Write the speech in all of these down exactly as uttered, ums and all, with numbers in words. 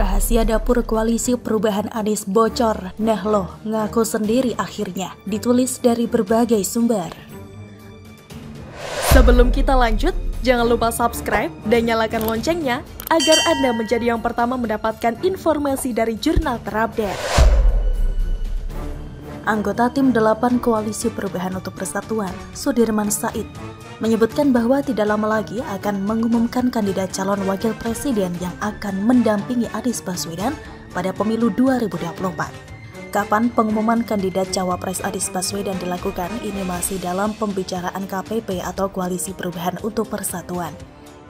Rahasia dapur koalisi perubahan Anies bocor, Nahloh ngaku sendiri akhirnya, ditulis dari berbagai sumber. Sebelum kita lanjut, jangan lupa subscribe dan nyalakan loncengnya agar Anda menjadi yang pertama mendapatkan informasi dari jurnal terupdate. Anggota tim delapan Koalisi Perubahan untuk Persatuan, Sudirman Said, menyebutkan bahwa tidak lama lagi akan mengumumkan kandidat calon wakil presiden yang akan mendampingi Anies Baswedan pada pemilu dua ribu dua puluh empat. Kapan pengumuman kandidat Cawapres Anies Baswedan dilakukan ini masih dalam pembicaraan K P P atau Koalisi Perubahan untuk Persatuan.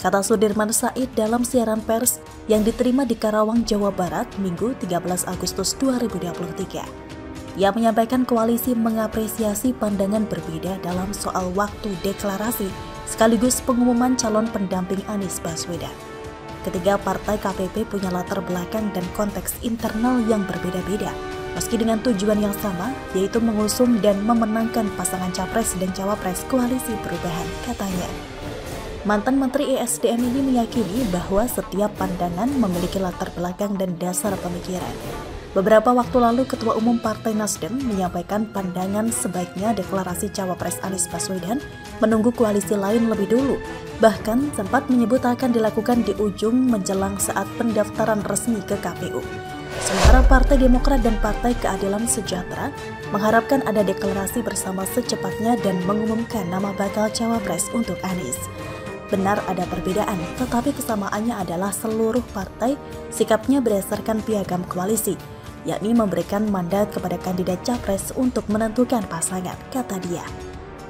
Kata Sudirman Said dalam siaran pers yang diterima di Karawang, Jawa Barat, Minggu tiga belas Agustus dua ribu dua puluh tiga. Ia menyampaikan koalisi mengapresiasi pandangan berbeda dalam soal waktu deklarasi sekaligus pengumuman calon pendamping Anies Baswedan. Ketiga partai K P P punya latar belakang dan konteks internal yang berbeda-beda, meski dengan tujuan yang sama, yaitu mengusung dan memenangkan pasangan capres dan cawapres koalisi perubahan, katanya. Mantan Menteri E S D M ini meyakini bahwa setiap pandangan memiliki latar belakang dan dasar pemikiran. Beberapa waktu lalu, Ketua Umum Partai NASDEM menyampaikan pandangan sebaiknya deklarasi Cawapres Anies Baswedan menunggu koalisi lain lebih dulu. Bahkan sempat menyebut akan dilakukan di ujung menjelang saat pendaftaran resmi ke K P U. Sementara Partai Demokrat dan Partai Keadilan Sejahtera mengharapkan ada deklarasi bersama secepatnya dan mengumumkan nama bakal Cawapres untuk Anies. Benar ada perbedaan, tetapi kesamaannya adalah seluruh partai sikapnya berdasarkan piagam koalisi, yakni memberikan mandat kepada kandidat capres untuk menentukan pasangan, kata dia.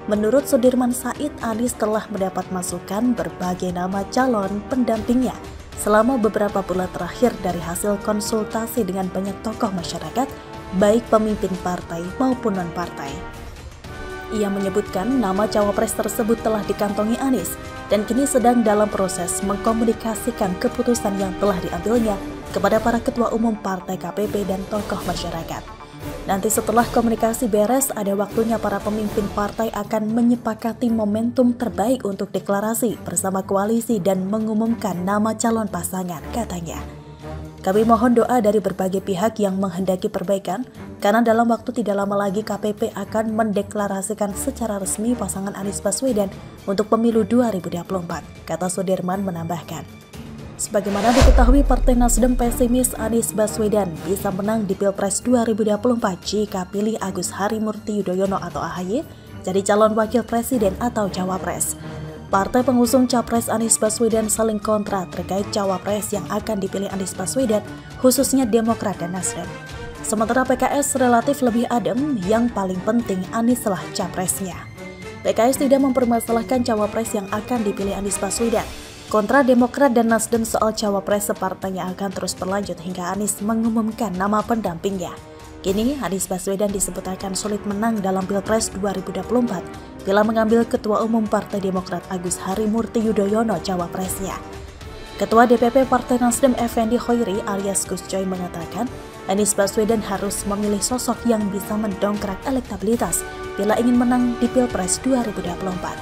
Menurut Sudirman Said, Anies telah mendapat masukan berbagai nama calon pendampingnya selama beberapa bulan terakhir dari hasil konsultasi dengan banyak tokoh masyarakat, baik pemimpin partai maupun non-partai. Ia menyebutkan nama cawapres tersebut telah dikantongi Anies dan kini sedang dalam proses mengkomunikasikan keputusan yang telah diambilnya kepada para ketua umum partai K P P dan tokoh masyarakat. Nanti setelah komunikasi beres, ada waktunya para pemimpin partai akan menyepakati momentum terbaik untuk deklarasi bersama koalisi dan mengumumkan nama calon pasangan, katanya. Kami mohon doa dari berbagai pihak yang menghendaki perbaikan, karena dalam waktu tidak lama lagi K P P akan mendeklarasikan secara resmi pasangan Anies Baswedan untuk pemilu dua ribu dua puluh empat, kata Sudirman menambahkan. Sebagaimana diketahui, Partai Nasdem pesimis Anies Baswedan bisa menang di Pilpres dua ribu dua puluh empat jika pilih Agus Harimurti Yudhoyono atau A H Y jadi calon wakil presiden atau cawapres. Partai pengusung capres Anies Baswedan saling kontra terkait cawapres yang akan dipilih Anies Baswedan, khususnya Demokrat dan Nasdem. Sementara P K S relatif lebih adem, yang paling penting Anies lah capresnya. P K S tidak mempermasalahkan cawapres yang akan dipilih Anies Baswedan. Kontra Demokrat dan Nasdem soal cawapres separtanya akan terus berlanjut hingga Anies mengumumkan nama pendampingnya. Kini, Anies Baswedan disebut akan sulit menang dalam Pilpres dua ribu dua puluh empat bila mengambil Ketua Umum Partai Demokrat Agus Harimurti Yudhoyono cawapresnya. Ketua D P P Partai Nasdem Effendy Choirie alias Gus Coy mengatakan, Anies Baswedan harus memilih sosok yang bisa mendongkrak elektabilitas bila ingin menang di Pilpres dua ribu dua puluh empat.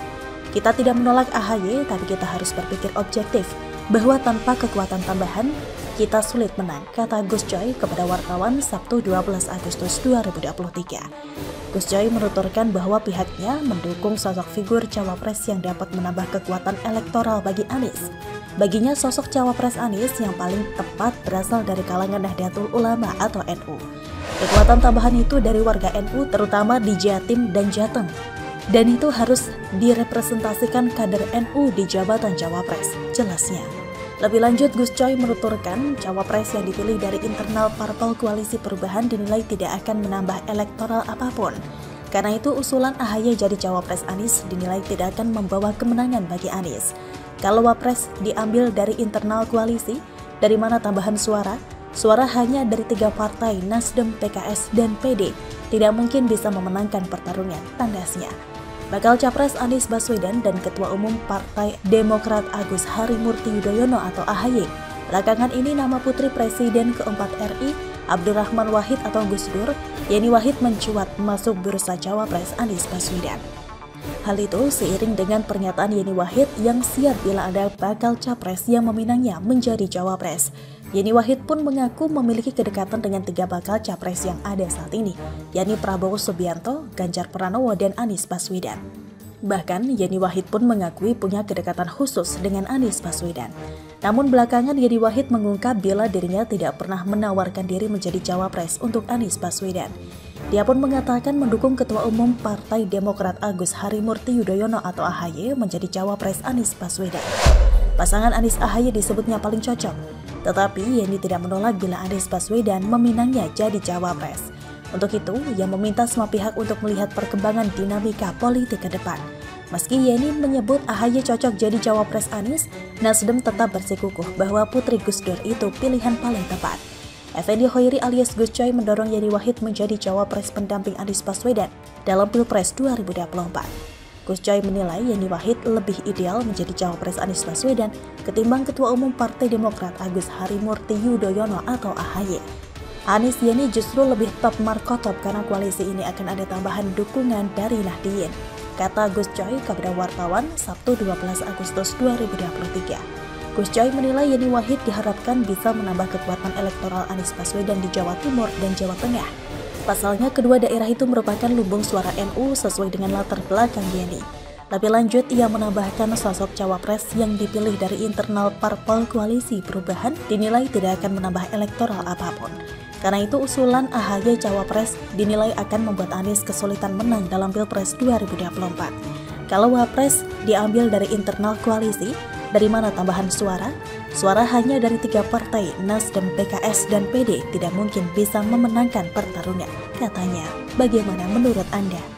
Kita tidak menolak A H Y, tapi kita harus berpikir objektif bahwa tanpa kekuatan tambahan, kita sulit menang, kata Gus Coy kepada wartawan Sabtu dua belas Agustus dua ribu dua puluh tiga. Gus Coy menuturkan bahwa pihaknya mendukung sosok figur cawapres yang dapat menambah kekuatan elektoral bagi Anies. Baginya sosok cawapres Anies yang paling tepat berasal dari kalangan Nahdlatul Ulama atau N U. Kekuatan tambahan itu dari warga N U terutama di Jatim dan Jateng. Dan itu harus direpresentasikan kader N U di jabatan cawapres, jelasnya. Lebih lanjut, Gus Coy menuturkan cawapres yang dipilih dari internal parpol koalisi perubahan dinilai tidak akan menambah elektoral apapun. Karena itu usulan A H Y jadi cawapres Anies dinilai tidak akan membawa kemenangan bagi Anies. Kalau wapres diambil dari internal koalisi, dari mana tambahan suara? Suara hanya dari tiga partai, Nasdem, P K S, dan P D, tidak mungkin bisa memenangkan pertarungan, tandasnya. Bakal capres Anies Baswedan dan Ketua Umum Partai Demokrat Agus Harimurti Yudhoyono atau A H Y. Belakangan ini nama putri Presiden keempat R I, Abdurrahman Wahid atau Gus Dur, Yenny Wahid mencuat masuk bursa cawapres Anies Baswedan. Hal itu seiring dengan pernyataan Yenny Wahid yang siap bila ada bakal capres yang meminangnya menjadi cawapres. Yenny Wahid pun mengaku memiliki kedekatan dengan tiga bakal capres yang ada saat ini, yakni Prabowo Subianto, Ganjar Pranowo, dan Anies Baswedan. Bahkan, Yenny Wahid pun mengakui punya kedekatan khusus dengan Anies Baswedan. Namun belakangan Yenny Wahid mengungkap bila dirinya tidak pernah menawarkan diri menjadi cawapres untuk Anies Baswedan. Dia pun mengatakan mendukung Ketua Umum Partai Demokrat Agus Harimurti Yudhoyono atau A H Y menjadi cawapres Anies Baswedan. Pasangan Anies A H Y disebutnya paling cocok, tetapi Yenny tidak menolak bila Anies Baswedan meminangnya jadi cawapres. Untuk itu, ia meminta semua pihak untuk melihat perkembangan dinamika politik ke depan. Meski Yenny menyebut A H Y cocok jadi cawapres Anies, NASDEM tetap bersikukuh bahwa Putri Gus Dur itu pilihan paling tepat. Effendy Choirie alias Gus Coy mendorong Yenny Wahid menjadi cawapres pendamping Anies Baswedan dalam Pilpres dua ribu dua puluh empat. Gus Coy menilai Yenny Wahid lebih ideal menjadi cawapres Anies Baswedan ketimbang Ketua Umum Partai Demokrat Agus Harimurti Yudhoyono atau A H Y. Anies Yenny justru lebih top markotop karena koalisi ini akan ada tambahan dukungan dari Nahdien, kata Gus Coy kepada wartawan Sabtu dua belas Agustus dua ribu dua puluh tiga. Gus Coy menilai Yenny Wahid diharapkan bisa menambah kekuatan elektoral Anies Baswedan di Jawa Timur dan Jawa Tengah. Pasalnya kedua daerah itu merupakan lumbung suara N U sesuai dengan latar belakang Yenny. Lebih lanjut, ia menambahkan sosok cawapres yang dipilih dari internal parpol koalisi perubahan dinilai tidak akan menambah elektoral apapun. Karena itu usulan A H Y cawapres dinilai akan membuat Anies kesulitan menang dalam Pilpres dua ribu dua puluh empat. Kalau wapres diambil dari internal koalisi, dari mana tambahan suara? Suara hanya dari tiga partai, NASDEM, P K S, dan P D tidak mungkin bisa memenangkan pertarungan, katanya. Bagaimana menurut Anda?